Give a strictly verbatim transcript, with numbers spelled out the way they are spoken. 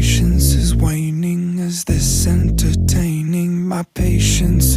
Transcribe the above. patience is waning. Is this entertaining? My patience